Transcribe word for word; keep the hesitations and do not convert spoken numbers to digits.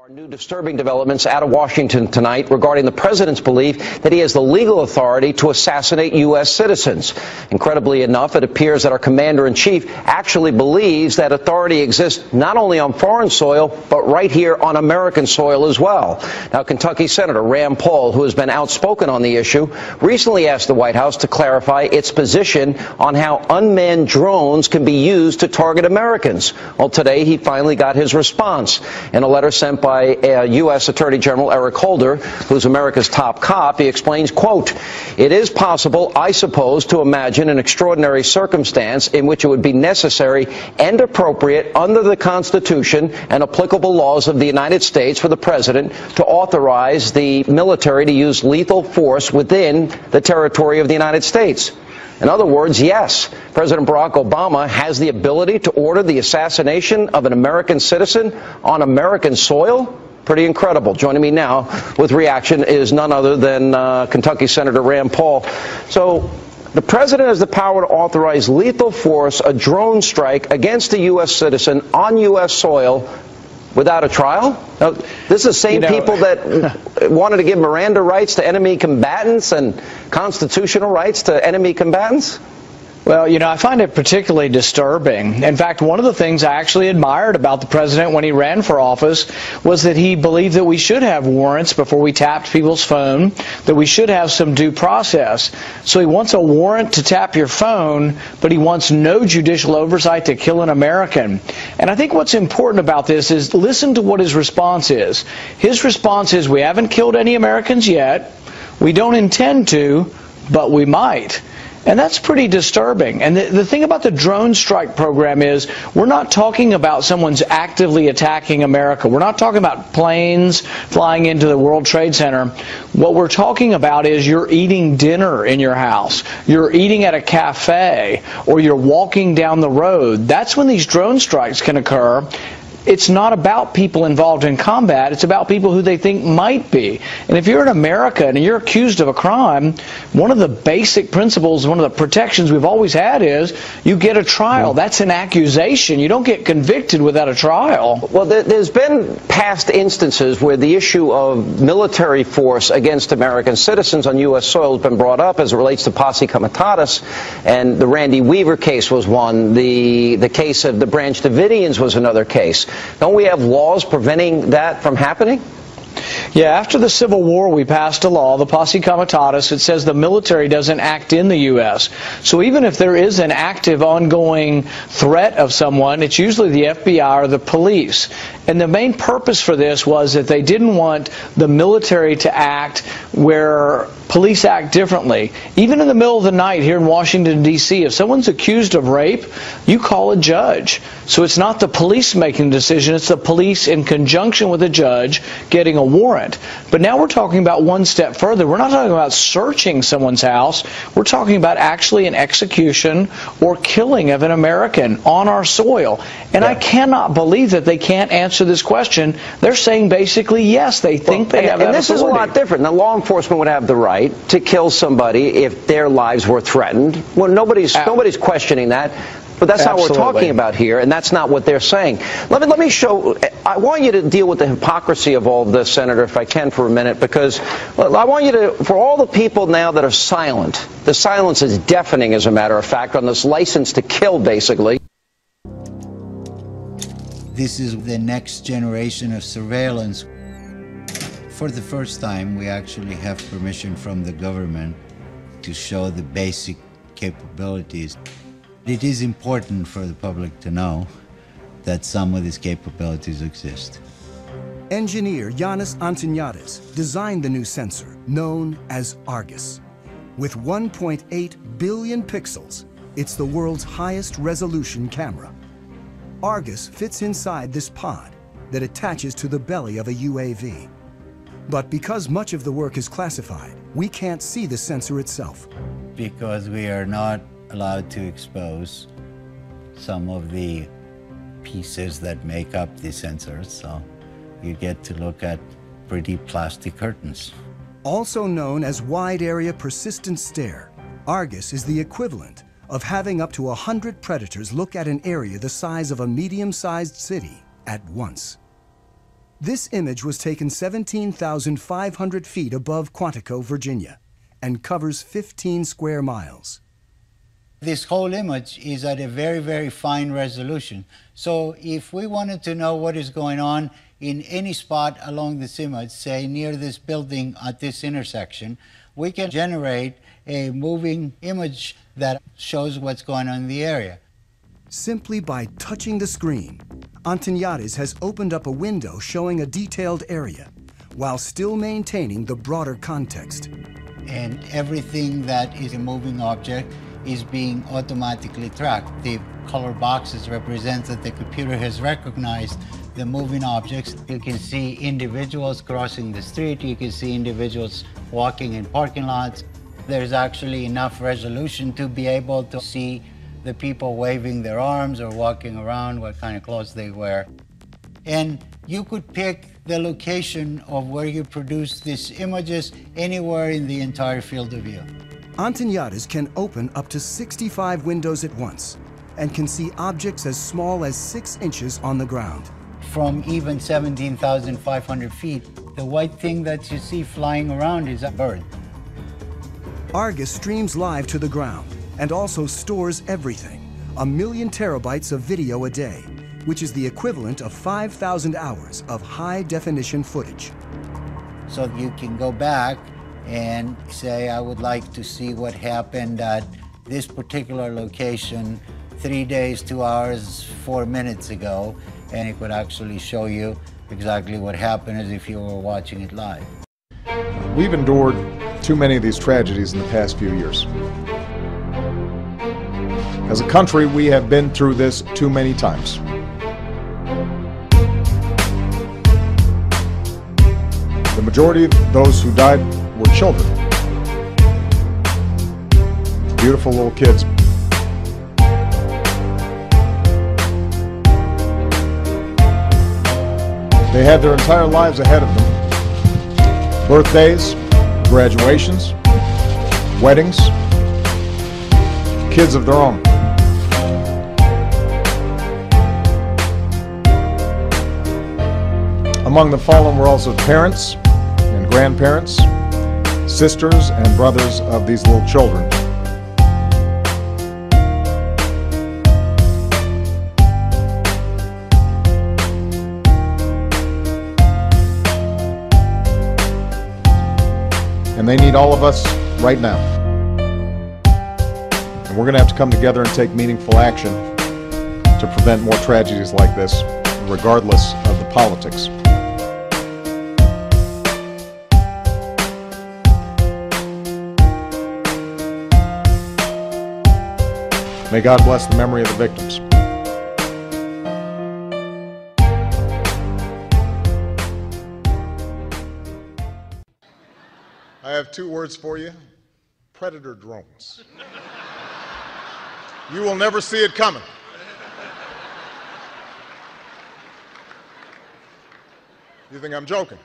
Our new disturbing developments out of Washington tonight regarding the president's belief that he has the legal authority to assassinate U S citizens. Incredibly enough, it appears that our commander-in-chief actually believes that authority exists not only on foreign soil, but right here on American soil as well. Now, Kentucky Senator Rand Paul, who has been outspoken on the issue, recently asked the White House to clarify its position on how unmanned drones can be used to target Americans. Well, today he finally got his response in a letter sent by uh, U S Attorney General Eric Holder, who's America's top cop. He explains, quote, "It is possible, I suppose, to imagine an extraordinary circumstance in which it would be necessary and appropriate under the Constitution and applicable laws of the United States for the President to authorize the military to use lethal force within the territory of the United States." In other words, yes, President Barack Obama has the ability to order the assassination of an American citizen on American soil? Pretty incredible. Joining me now with reaction is none other than uh, Kentucky Senator Rand Paul. So the president has the power to authorize lethal force, a drone strike against a U S citizen on U S soil without a trial? Now, this is the same you know, people that wanted to give Miranda rights to enemy combatants and constitutional rights to enemy combatants? Well, you know, I find it particularly disturbing. In fact, one of the things I actually admired about the president when he ran for office was that he believed that we should have warrants before we tapped people's phone, that we should have some due process. So he wants a warrant to tap your phone, but he wants no judicial oversight to kill an American. And I think what's important about this is listen to what his response is. His response is, we haven't killed any Americans yet, we don't intend to, but we might. And that's pretty disturbing. And the, the thing about the drone strike program is we're not talking about someone's actively attacking America. We're not talking about planes flying into the World Trade Center. What we're talking about is you're eating dinner in your house, you're eating at a cafe, or you're walking down the road. That's when these drone strikes can occur. It's not about people involved in combat. It's about people who they think might be. And if you're in America and you're accused of a crime, one of the basic principles, one of the protections we've always had is you get a trial. That's an accusation. You don't get convicted without a trial. Well, there's been past instances where the issue of military force against American citizens on U S soil has been brought up as it relates to Posse Comitatus, and the Randy Weaver case was one. The, the case of the Branch Davidians was another case. Don't we have laws preventing that from happening? Yeah, after the Civil War, we passed a law, the Posse Comitatus, it says the military doesn't act in the U S. So even if there is an active, ongoing threat of someone, it's usually the F B I or the police. And the main purpose for this was that they didn't want the military to act where police act differently. Even in the middle of the night here in Washington, D C, if someone's accused of rape, you call a judge. So it's not the police making the decision, it's the police in conjunction with a judge getting a warrant. But now we're talking about one step further. We're not talking about searching someone's house. We're talking about actually an execution or killing of an American on our soil. And yeah. I cannot believe that they can't answer this question. They're saying basically yes, they think well, they and, have and that this authority. Is a lot different. Now, law enforcement would have the right to kill somebody if their lives were threatened. Well, nobody's, uh, nobody's questioning that. But that's Absolutely. Not what we're talking about here, and that's not what they're saying. Let me, let me show, I want you to deal with the hypocrisy of all of this, Senator, if I can for a minute, because well, I want you to, for all the people now that are silent, the silence is deafening, as a matter of fact, on this license to kill, basically. This is the next generation of surveillance. For the first time, we actually have permission from the government to show the basic capabilities. It is important for the public to know that some of these capabilities exist. Engineer Yiannis Antoniades designed the new sensor, known as Argus. With one point eight billion pixels, it's the world's highest resolution camera. Argus fits inside this pod that attaches to the belly of a U A V. But because much of the work is classified, we can't see the sensor itself. Because we are not allowed to expose some of the pieces that make up the sensors, so you get to look at pretty plastic curtains. Also known as wide area persistent stare, Argus is the equivalent of having up to one hundred predators look at an area the size of a medium-sized city at once. This image was taken seventeen thousand five hundred feet above Quantico, Virginia, and covers fifteen square miles. This whole image is at a very, very fine resolution. So if we wanted to know what is going on in any spot along this image, say near this building at this intersection, we can generate a moving image that shows what's going on in the area. Simply by touching the screen, Antoniades has opened up a window showing a detailed area while still maintaining the broader context. And everything that is a moving object is being automatically tracked. The color boxes represent that the computer has recognized the moving objects. You can see individuals crossing the street. You can see individuals walking in parking lots. There's actually enough resolution to be able to see the people waving their arms or walking around, what kind of clothes they wear. And you could pick the location of where you produce these images anywhere in the entire field of view. Antoniades can open up to sixty-five windows at once and can see objects as small as six inches on the ground. From even seventeen thousand five hundred feet, the white thing that you see flying around is a bird. Argus streams live to the ground and also stores everything, a million terabytes of video a day, which is the equivalent of five thousand hours of high-definition footage. So you can go back and say, I would like to see what happened at this particular location three days, two hours, four minutes ago, and it would actually show you exactly what happened as if you were watching it live. We've endured too many of these tragedies in the past few years. As a country, we have been through this too many times. The majority of those who died were children. Beautiful little kids. They had their entire lives ahead of them. Birthdays, graduations, weddings, kids of their own. Among the fallen were also parents and grandparents, sisters and brothers of these little children. And they need all of us right now. And we're going to have to come together and take meaningful action to prevent more tragedies like this, regardless of the politics. May God bless the memory of the victims. I have two words for you: Predator drones. You will never see it coming. You think I'm joking?